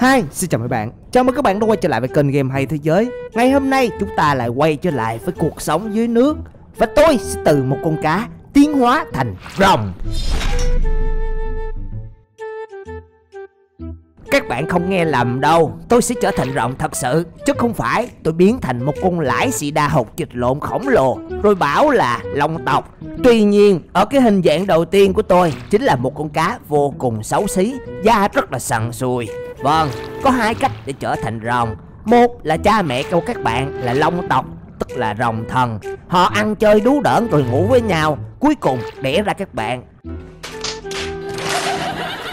Hi, xin chào mấy bạn. Chào mừng các bạn đã quay trở lại với kênh Game Hay Thế Giới. Ngày hôm nay chúng ta lại quay trở lại với cuộc sống dưới nước. Và tôi sẽ từ một con cá tiến hóa thành rồng. Các bạn không nghe lầm đâu, tôi sẽ trở thành rồng thật sự, chứ không phải tôi biến thành một con lãi xì đa hột dịch lộn khổng lồ rồi bảo là long tộc. Tuy nhiên, ở cái hình dạng đầu tiên của tôi chính là một con cá vô cùng xấu xí, da rất là sần sùi. Vâng, có hai cách để trở thành rồng. Một là cha mẹ của các bạn là long tộc, tức là rồng thần. Họ ăn chơi đú đỡn rồi ngủ với nhau, cuối cùng đẻ ra các bạn.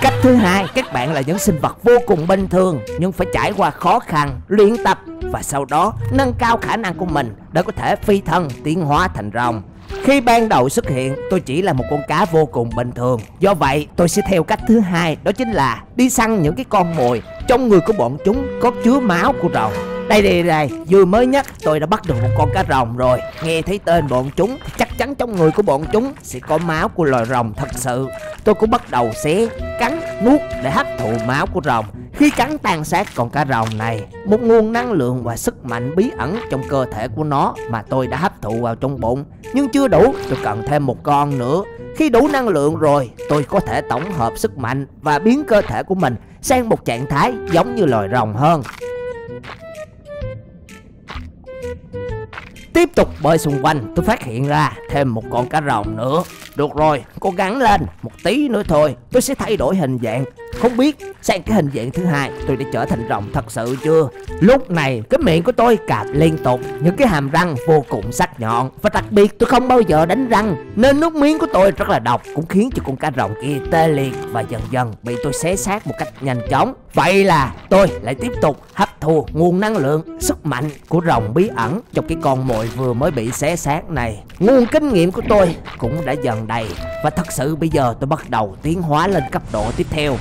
Cách thứ hai, các bạn là những sinh vật vô cùng bình thường nhưng phải trải qua khó khăn, luyện tập và sau đó nâng cao khả năng của mình để có thể phi thân tiến hóa thành rồng. Khi ban đầu xuất hiện, tôi chỉ là một con cá vô cùng bình thường. Do vậy, tôi sẽ theo cách thứ hai, đó chính là đi săn những cái con mồi trong người của bọn chúng có chứa máu của rồng. Đây, vừa mới nhất tôi đã bắt được một con cá rồng rồi. Nghe thấy tên bọn chúng, chắc chắn trong người của bọn chúng sẽ có máu của loài rồng thật sự. Tôi cũng bắt đầu xé, cắn, nuốt để hấp thụ máu của rồng. Khi cắn tàn sát con cá rồng này, một nguồn năng lượng và sức mạnh bí ẩn trong cơ thể của nó mà tôi đã hấp thụ vào trong bụng. Nhưng chưa đủ, tôi cần thêm một con nữa. Khi đủ năng lượng rồi, tôi có thể tổng hợp sức mạnh và biến cơ thể của mình sang một trạng thái giống như loài rồng hơn. Tiếp tục bơi xung quanh, tôi phát hiện ra thêm một con cá rồng nữa. Được rồi, cố gắng lên, một tí nữa thôi tôi sẽ thay đổi hình dạng. Không biết sang cái hình dạng thứ hai tôi đã trở thành rồng thật sự chưa. Lúc này cái miệng của tôi cạp liên tục, những cái hàm răng vô cùng sắc nhọn. Và đặc biệt tôi không bao giờ đánh răng, nên nước miếng của tôi rất là độc, cũng khiến cho con cá rồng kia tê liệt và dần dần bị tôi xé xác một cách nhanh chóng. Vậy là tôi lại tiếp tục hấp thụ nguồn năng lượng, sức mạnh của rồng bí ẩn trong cái con mồi vừa mới bị xé xác này. Nguồn kinh nghiệm của tôi cũng đã dần đầy, và thật sự bây giờ tôi bắt đầu tiến hóa lên cấp độ tiếp theo.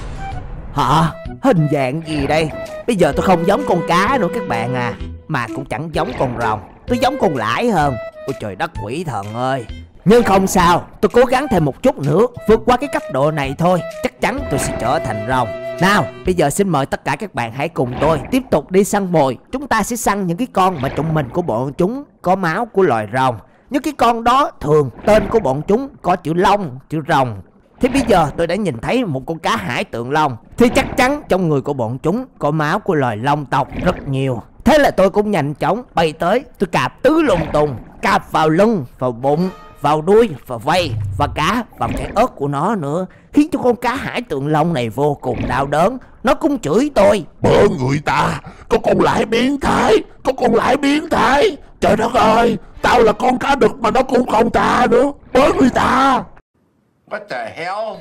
Hả? Hình dạng gì đây? Bây giờ tôi không giống con cá nữa các bạn à, mà cũng chẳng giống con rồng, tôi giống con lãi hơn. Ôi trời đất quỷ thần ơi. Nhưng không sao, tôi cố gắng thêm một chút nữa, vượt qua cái cấp độ này thôi, chắc chắn tôi sẽ trở thành rồng. Nào, bây giờ xin mời tất cả các bạn hãy cùng tôi tiếp tục đi săn mồi. Chúng ta sẽ săn những cái con mà trong mình của bọn chúng có máu của loài rồng. Những cái con đó thường tên của bọn chúng có chữ long, chữ rồng. Thì bây giờ tôi đã nhìn thấy một con cá hải tượng long, thì chắc chắn trong người của bọn chúng có máu của loài long tộc rất nhiều. Thế là tôi cũng nhanh chóng bay tới, tôi cạp tứ lung tung, cạp vào lưng, vào bụng, vào đuôi, vào vây, và cả vào cái ớt của nó nữa, khiến cho con cá hải tượng long này vô cùng đau đớn. Nó cũng chửi tôi: bớ người ta, có con lãi biến thái, có con lãi biến thái. Trời đất ơi, tao là con cá đực mà nó cũng không tha nữa, bớ người ta. What the hell?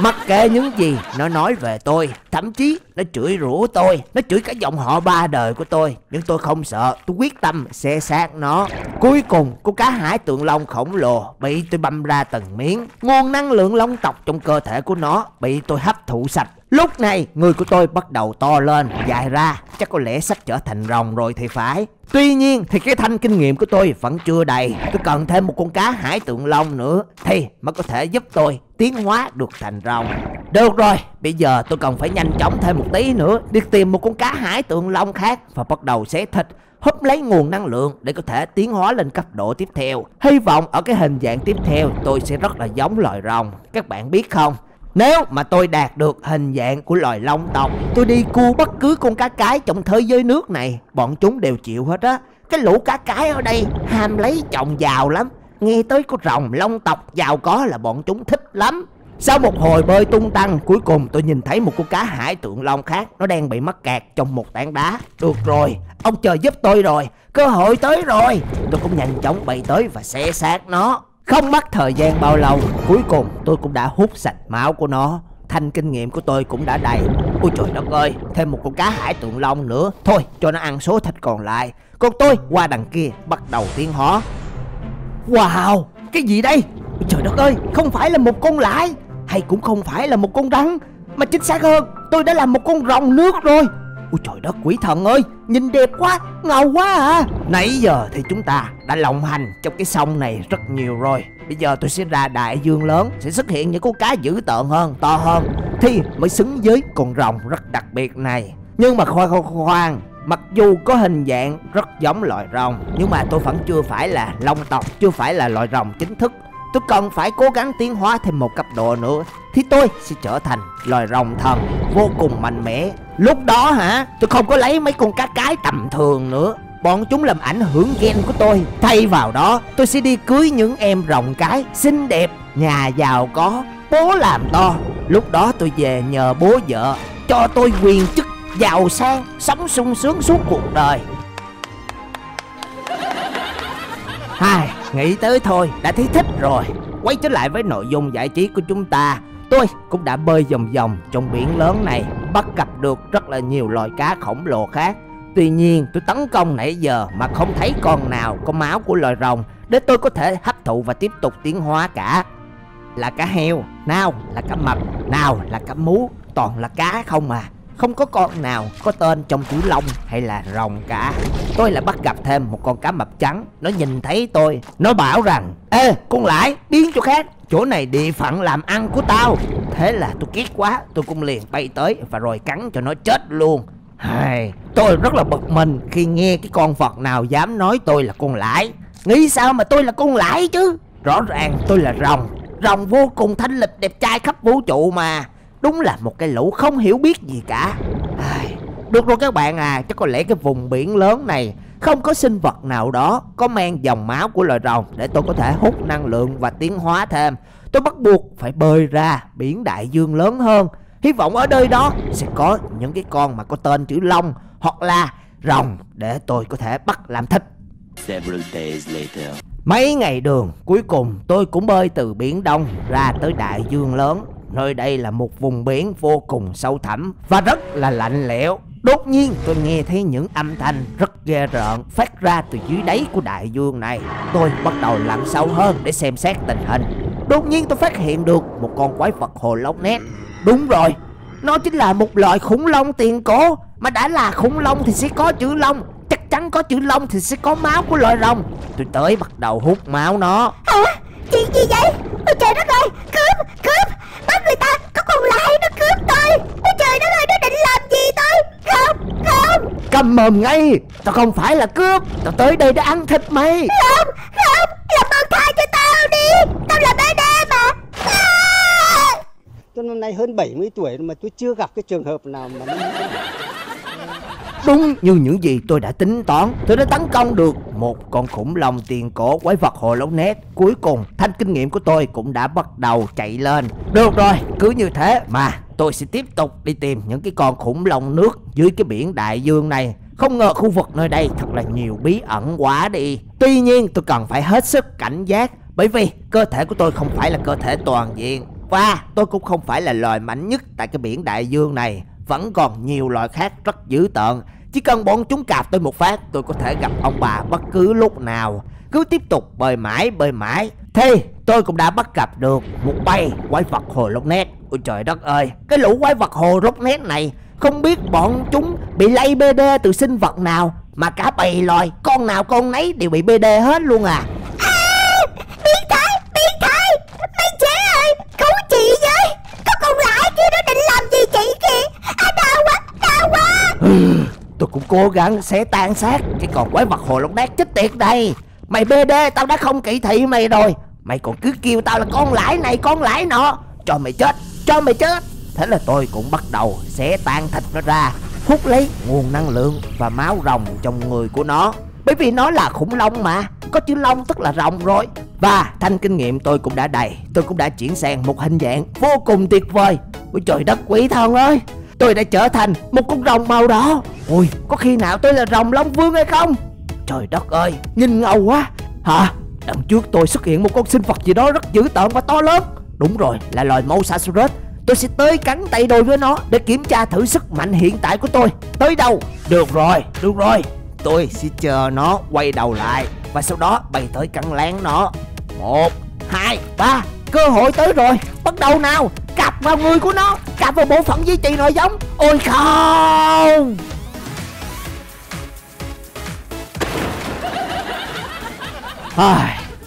Mặc kệ những gì nó nói về tôi, thậm chí nó chửi rủa tôi, nó chửi cả dòng họ ba đời của tôi, nhưng tôi không sợ, tôi quyết tâm xé xác nó. Cuối cùng, con cá hải tượng long khổng lồ bị tôi băm ra từng miếng. Nguồn năng lượng long tộc trong cơ thể của nó bị tôi hấp thụ sạch. Lúc này, người của tôi bắt đầu to lên, dài ra, chắc có lẽ sắp trở thành rồng rồi thì phải. Tuy nhiên thì cái thanh kinh nghiệm của tôi vẫn chưa đầy, tôi cần thêm một con cá hải tượng long nữa thì mới có thể giúp tôi tiến hóa được thành rồng. Được rồi, bây giờ tôi cần phải nhanh chóng thêm một tí nữa đi tìm một con cá hải tượng long khác và bắt đầu xé thịt, húp lấy nguồn năng lượng để có thể tiến hóa lên cấp độ tiếp theo. Hy vọng ở cái hình dạng tiếp theo tôi sẽ rất là giống loài rồng. Các bạn biết không, nếu mà tôi đạt được hình dạng của loài long tộc, tôi đi cua bất cứ con cá cái trong thế giới nước này, bọn chúng đều chịu hết á. Cái lũ cá cái ở đây ham lấy chồng giàu lắm, nghe tới có rồng long tộc giàu có là bọn chúng thích lắm. Sau một hồi bơi tung tăng, cuối cùng tôi nhìn thấy một con cá hải tượng long khác, nó đang bị mắc kẹt trong một tảng đá. Được rồi, ông trời giúp tôi rồi, cơ hội tới rồi. Tôi cũng nhanh chóng bay tới và xé xác nó. Không mất thời gian bao lâu, cuối cùng tôi cũng đã hút sạch máu của nó. Thanh kinh nghiệm của tôi cũng đã đầy. Ôi trời đất ơi, thêm một con cá hải tượng long nữa, thôi cho nó ăn số thịt còn lại. Còn tôi qua đằng kia bắt đầu tiến hóa. Wow, cái gì đây? Ôi trời đất ơi, không phải là một con lãi, hay cũng không phải là một con rắn, mà chính xác hơn, tôi đã là một con rồng nước rồi. Ôi trời đất quỷ thần ơi, nhìn đẹp quá, ngầu quá à. Nãy giờ thì chúng ta đã lộng hành trong cái sông này rất nhiều rồi. Bây giờ tôi sẽ ra đại dương lớn, sẽ xuất hiện những con cá dữ tợn hơn, to hơn. thì mới xứng với con rồng rất đặc biệt này. Nhưng mà khoan, mặc dù có hình dạng rất giống loài rồng, nhưng mà tôi vẫn chưa phải là long tộc, chưa phải là loài rồng chính thức. Tôi cần phải cố gắng tiến hóa thêm một cấp độ nữa thì tôi sẽ trở thành loài rồng thần vô cùng mạnh mẽ. Lúc đó hả, tôi không có lấy mấy con cá cái tầm thường nữa, bọn chúng làm ảnh hưởng gen của tôi. Thay vào đó, tôi sẽ đi cưới những em rồng cái xinh đẹp, nhà giàu có, bố làm to. Lúc đó tôi về nhờ bố vợ cho tôi quyền chức giàu sang, sống sung sướng suốt cuộc đời. Hai, nghĩ tới thôi đã thấy thích rồi. Quay trở lại với nội dung giải trí của chúng ta, tôi cũng đã bơi vòng vòng trong biển lớn này, bắt gặp được rất là nhiều loài cá khổng lồ khác. Tuy nhiên, tôi tấn công nãy giờ mà không thấy con nào có máu của loài rồng để tôi có thể hấp thụ và tiếp tục tiến hóa cả. Là cá heo, nào là cá mập, nào là cá mú, toàn là cá không à. Không có con nào có tên trong chữ long hay là rồng cả. Tôi lại bắt gặp thêm một con cá mập trắng. Nó nhìn thấy tôi, nó bảo rằng: "Ê, con lại, biến chỗ khác, chỗ này địa phận làm ăn của tao." Thế là tôi ghét quá, tôi cũng liền bay tới và rồi cắn cho nó chết luôn. Hây, tôi rất là bực mình khi nghe cái con vật nào dám nói tôi là con lãi. Nghĩ sao mà tôi là con lãi chứ? Rõ ràng tôi là rồng, rồng vô cùng thanh lịch đẹp trai khắp vũ trụ mà. Đúng là một cái lũ không hiểu biết gì cả. Được rồi các bạn à, chắc có lẽ cái vùng biển lớn này không có sinh vật nào đó có mang dòng máu của loài rồng để tôi có thể hút năng lượng và tiến hóa thêm. Tôi bắt buộc phải bơi ra biển đại dương lớn hơn. Hy vọng ở nơi đó sẽ có những cái con mà có tên chữ long hoặc là rồng để tôi có thể bắt làm thịt. Mấy ngày đường, cuối cùng tôi cũng bơi từ biển Đông ra tới đại dương lớn. Nơi đây là một vùng biển vô cùng sâu thẳm và rất là lạnh lẽo. Đột nhiên tôi nghe thấy những âm thanh rất ghê rợn phát ra từ dưới đáy của đại dương này. Tôi bắt đầu lặn sâu hơn để xem xét tình hình. Đột nhiên tôi phát hiện được một con quái vật hồ lóc nét. Đúng rồi, nó chính là một loại khủng long tiền cổ. Mà đã là khủng long thì sẽ có chữ long, chắc chắn có chữ long thì sẽ có máu của loài rồng. Tôi tới bắt đầu hút máu nó. Hả? Chuyện gì vậy? Ôi trời đất ơi, cướp, bắt người ta, có con lại nó cướp tôi. Ôi trời đất ơi, nó định làm gì tôi? Không. Cầm mồm ngay, tao không phải là cướp, tao tới đây để ăn thịt mày. Không, làm ơn tha cho tao đi, tao là bé đê mà. Tôi năm nay hơn 70 tuổi mà tôi chưa gặp cái trường hợp nào mà nó... Đúng như những gì tôi đã tính toán, tôi đã tấn công được một con khủng long tiền cổ quái vật hồ lóc nét. Cuối cùng, thanh kinh nghiệm của tôi cũng đã bắt đầu chạy lên. Được rồi, cứ như thế mà tôi sẽ tiếp tục đi tìm những cái con khủng long nước dưới cái biển đại dương này. Không ngờ khu vực nơi đây thật là nhiều bí ẩn quá đi. Tuy nhiên, tôi cần phải hết sức cảnh giác, bởi vì cơ thể của tôi không phải là cơ thể toàn diện. Và tôi cũng không phải là loài mạnh nhất tại cái biển đại dương này. Vẫn còn nhiều loài khác rất dữ tợn. Chỉ cần bọn chúng cạp tôi một phát, tôi có thể gặp ông bà bất cứ lúc nào. Cứ tiếp tục bơi mãi thì tôi cũng đã bắt gặp được một bầy quái vật hồ lóc nét. Ôi trời đất ơi, cái lũ quái vật hồ lóc nét này không biết bọn chúng bị lây BD từ sinh vật nào mà cả bầy loài, con nào con nấy đều bị BD hết luôn à. Biến thái mấy trẻ ơi, cứu chị với, có con lại kia nó định làm gì chị kìa. Đau quá. Tôi cũng cố gắng sẽ tan xác cái còn quái vật hồ lóc nét chết tiệt đây. Mày BD tao đã không kỵ thị mày rồi, mày còn cứ kêu tao là con lãi này con lãi nọ, cho mày chết. Thế là tôi cũng bắt đầu sẽ tan thịt nó ra, hút lấy nguồn năng lượng và máu rồng trong người của nó. Bởi vì nó là khủng long mà, có chữ long tức là rồng rồi. Và thanh kinh nghiệm tôi cũng đã đầy, tôi cũng đã chuyển sang một hình dạng vô cùng tuyệt vời. Ôi trời đất quỷ thần ơi, tôi đã trở thành một con rồng màu đỏ. Ui, có khi nào tôi là rồng Long Vương hay không? Trời đất ơi, nhìn ngầu quá. Hả? Đằng trước tôi xuất hiện một con sinh vật gì đó rất dữ tợn và to lớn. Đúng rồi, là loài Mosasaurus. Tôi sẽ tới cắn tay đôi với nó để kiểm tra thử sức mạnh hiện tại của tôi tới đâu. Được rồi, tôi sẽ chờ nó quay đầu lại và sau đó bay tới cắn lén nó. 1, 2, 3, cơ hội tới rồi, bắt đầu nào. Cạp vào người của nó, cạp vào bộ phận duy trì nội giống. Ôi không!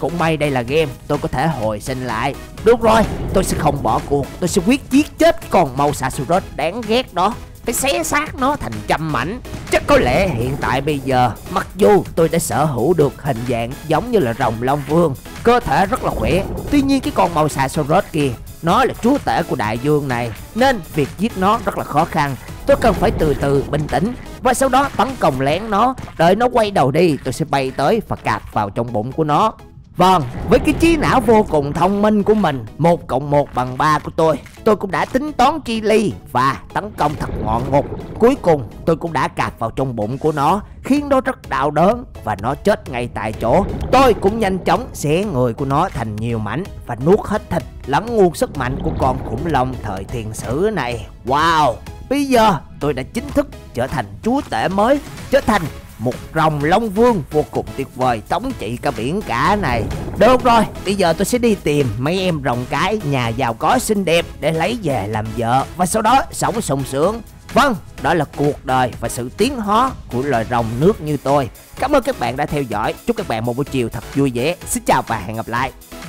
Cũng may đây là game, tôi có thể hồi sinh lại. Đúng rồi, tôi sẽ không bỏ cuộc. Tôi sẽ quyết giết chết con màu Sasuros đáng ghét đó. Phải xé xác nó thành trăm mảnh. Chắc có lẽ hiện tại bây giờ, mặc dù tôi đã sở hữu được hình dạng giống như là rồng Long Vương, cơ thể rất là khỏe, tuy nhiên cái con màu Sasuros kia, nó là chúa tể của đại dương này, nên việc giết nó rất là khó khăn. Tôi cần phải từ từ bình tĩnh và sau đó tấn công lén nó. Đợi nó quay đầu đi, tôi sẽ bay tới và cạp vào trong bụng của nó. Vâng, với cái trí não vô cùng thông minh của mình, 1 + 1 bằng 3 của tôi cũng đã tính toán chi ly và tấn công thật ngọn ngục. Cuối cùng tôi cũng đã cạp vào trong bụng của nó, khiến nó rất đau đớn và nó chết ngay tại chỗ. Tôi cũng nhanh chóng xé người của nó thành nhiều mảnh và nuốt hết thịt, lẫn nguồn sức mạnh của con khủng long thời tiền sử này. Wow, bây giờ tôi đã chính thức trở thành chúa tể mới, trở thành một rồng Long Vương vô cùng tuyệt vời, thống trị cả biển cả này. Được rồi, bây giờ tôi sẽ đi tìm mấy em rồng cái nhà giàu có xinh đẹp để lấy về làm vợ và sau đó sống sung sướng. Vâng, đó là cuộc đời và sự tiến hóa của loài rồng nước như tôi. Cảm ơn các bạn đã theo dõi. Chúc các bạn một buổi chiều thật vui vẻ. Xin chào và hẹn gặp lại.